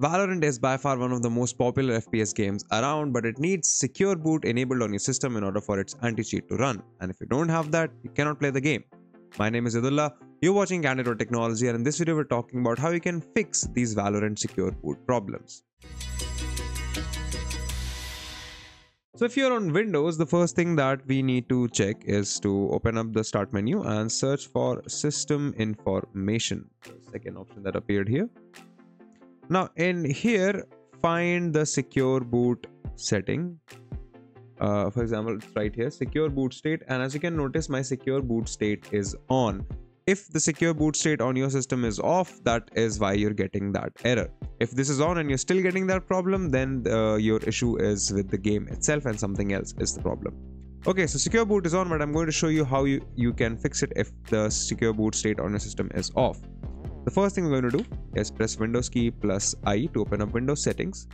Valorant is by far one of the most popular FPS games around, but it needs Secure Boot enabled on your system in order for its anti-cheat to run, and if you don't have that, you cannot play the game. My name is Yadullah, you're watching Candid.Technology, and in this video we're talking about how you can fix these Valorant Secure Boot problems. So if you're on Windows, the first thing that we need to check is to open up the start menu and search for system information, the second option that appeared here. Now in here, find the secure boot setting. For example, it's right here, secure boot state. And as you can notice, my secure boot state is on. If the secure boot state on your system is off, that is why you're getting that error. If this is on and you're still getting that problem, then your issue is with the game itself and something else is the problem. Okay, so secure boot is on, but I'm going to show you how you can fix it if the secure boot state on your system is off. The first thing we're going to do is press Windows key plus I to open up Windows settings.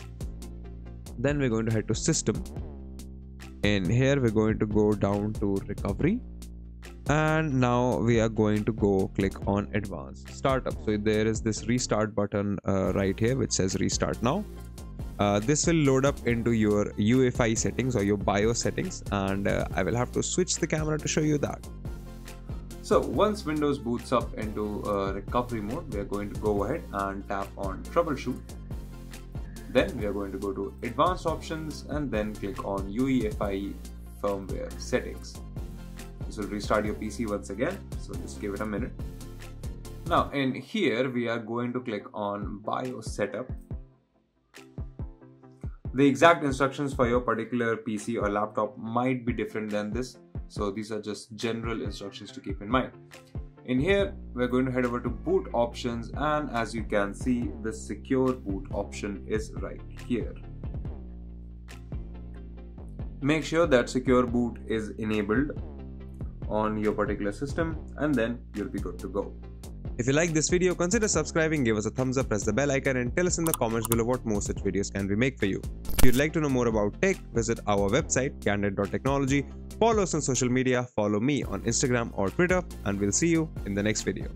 Then we're going to head to system. In here, we're going to go down to recovery. And now we are going to go click on advanced startup. So there is this restart button right here, which says restart now. This will load up into your UEFI settings or your BIOS settings. And I will have to switch the camera to show you that. So once Windows boots up into recovery mode, we are going to go ahead and tap on troubleshoot. Then we are going to go to advanced options and then click on UEFI firmware settings. This will restart your PC once again, so just give it a minute. Now in here, we are going to click on BIOS setup. The exact instructions for your particular PC or laptop might be different than this. So these are just general instructions to keep in mind. In here, we're going to head over to boot options, and as you can see, the secure boot option is right here. Make sure that secure boot is enabled on your particular system, and then you'll be good to go. If you like this video, consider subscribing, give us a thumbs up, press the bell icon, and tell us in the comments below what more such videos can we make for you. If you'd like to know more about tech, visit our website, Candid.Technology. Follow us on social media, follow me on Instagram or Twitter, and we'll see you in the next video.